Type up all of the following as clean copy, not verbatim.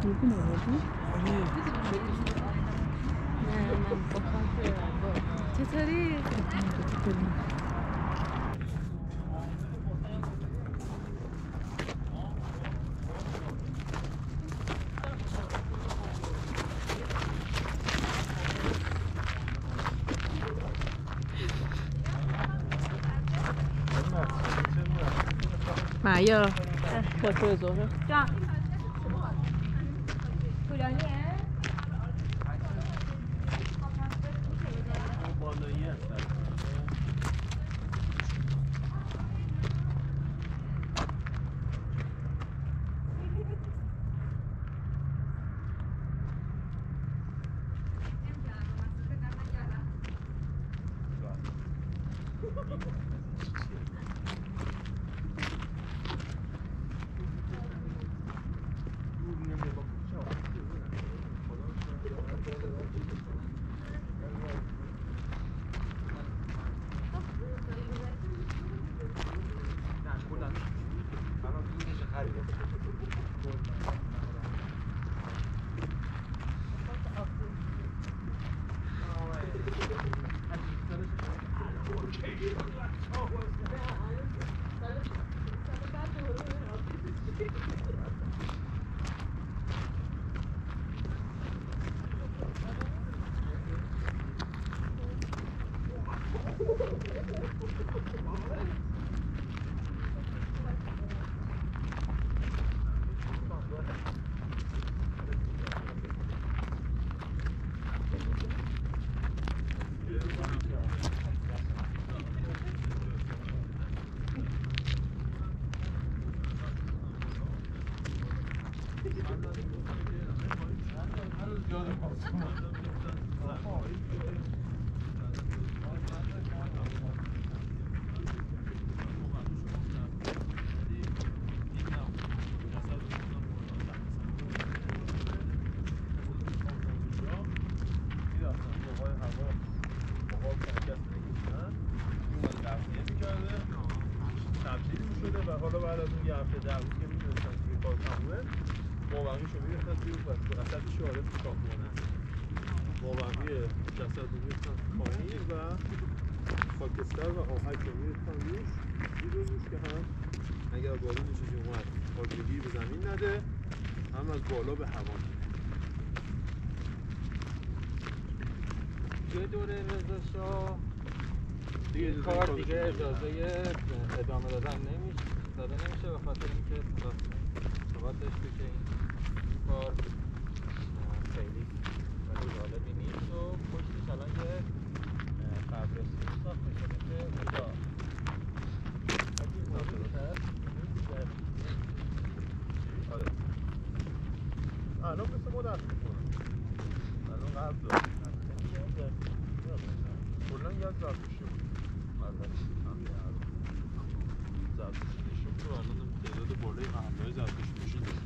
들고 나가고? 아니. 제철이. 마요. 뭐 보여줘. 자. دیگه اجازه ادامه دادن نمیشه به خاطر اینکه ثبات داشته که این کار خیلی جالبی نیست و پشتش الان یه فبرسی ساخته شده که اونجا الان مثل مدر میکنم الان قبل دارم کلن یک زرگوشی بود زرگوشی نشون که الان تعداد بالای همراه زرگوشی نشون داریم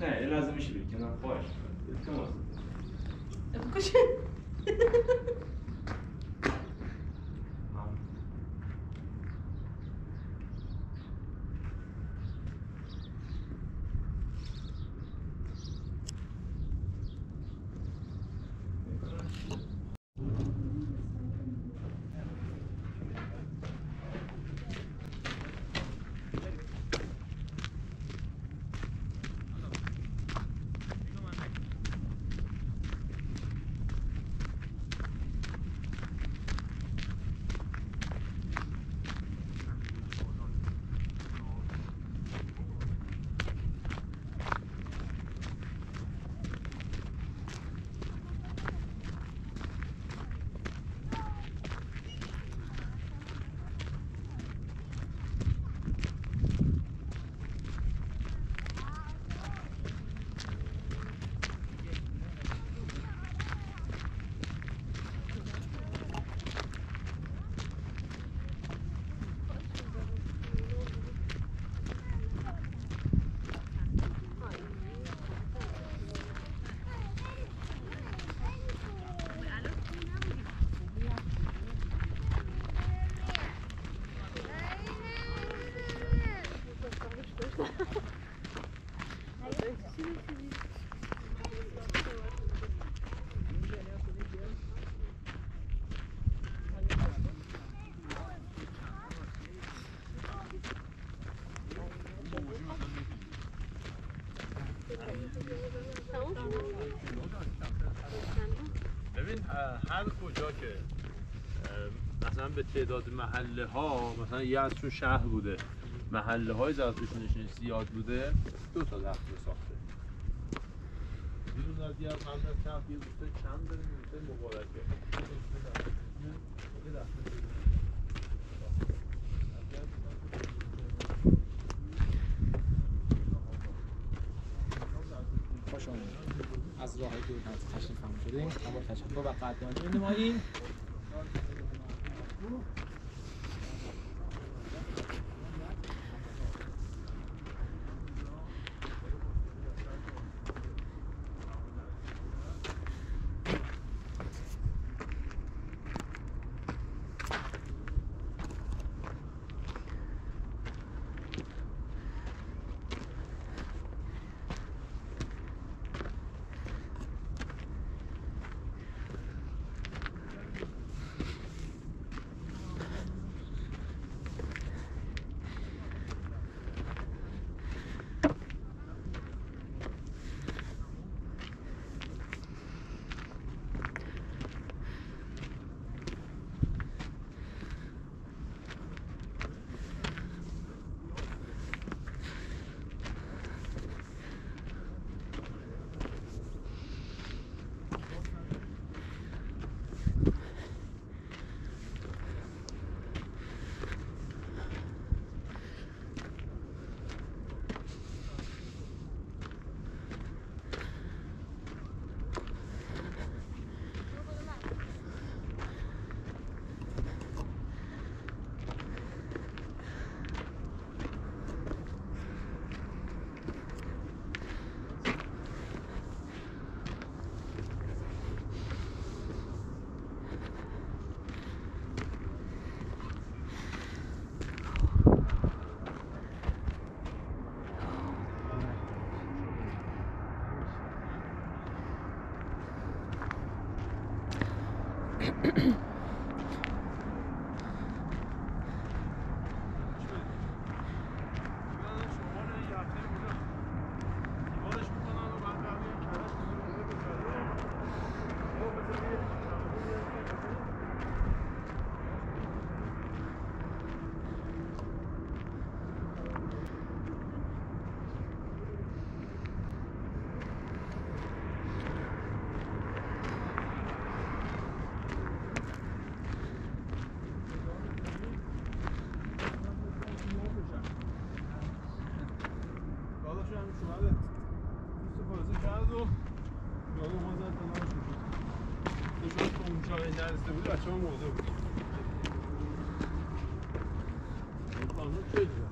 네, لازم مش بالكنا خوش. كم كوش. هر کجا که مثلا به تعداد محله ها مثلا یه از تو شهر بوده محله های زرتشتیشون زیاد بوده دو تا درخت ساخته دیروز از یه از قبل از کف یه دوسته چند داریم دوسته مبارکه یه درخت از راه دور هم تشریف هم شدیم اما تشکر و قدردانی می‌نماییم Çok güzel.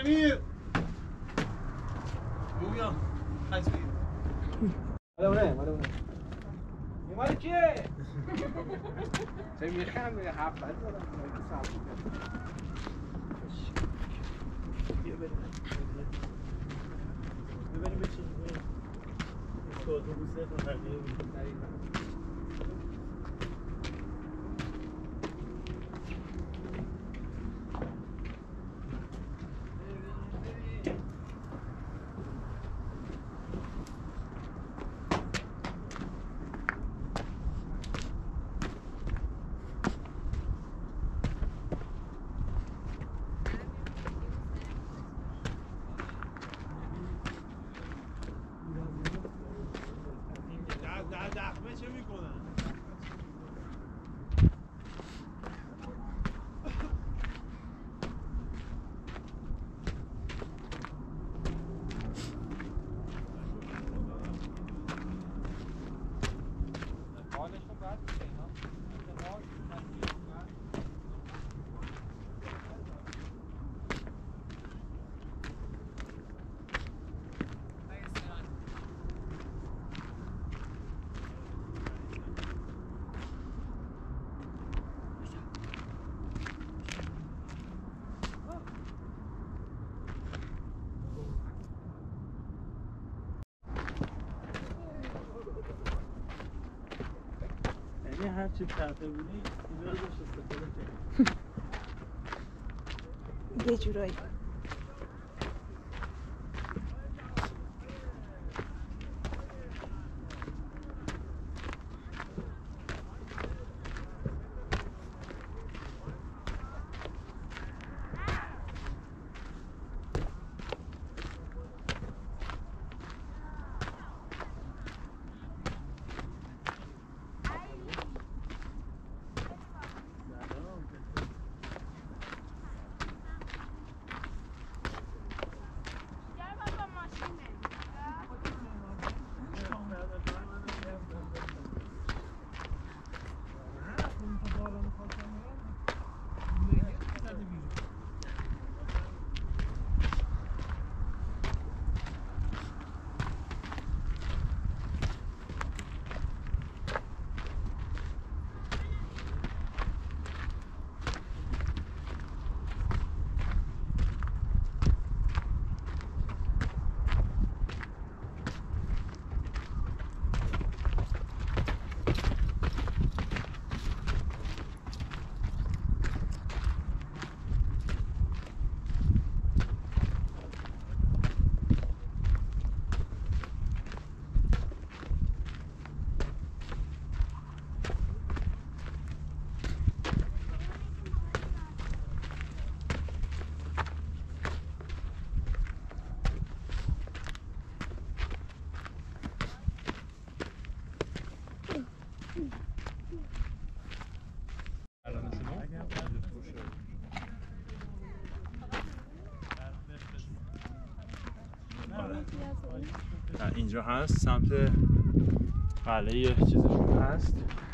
I'm here. Moving high speed. هر چی کرده بودی اینا رو داشت استفاده کرد. یه جورایی اینجا هست سمت قلعه چیزشون هست.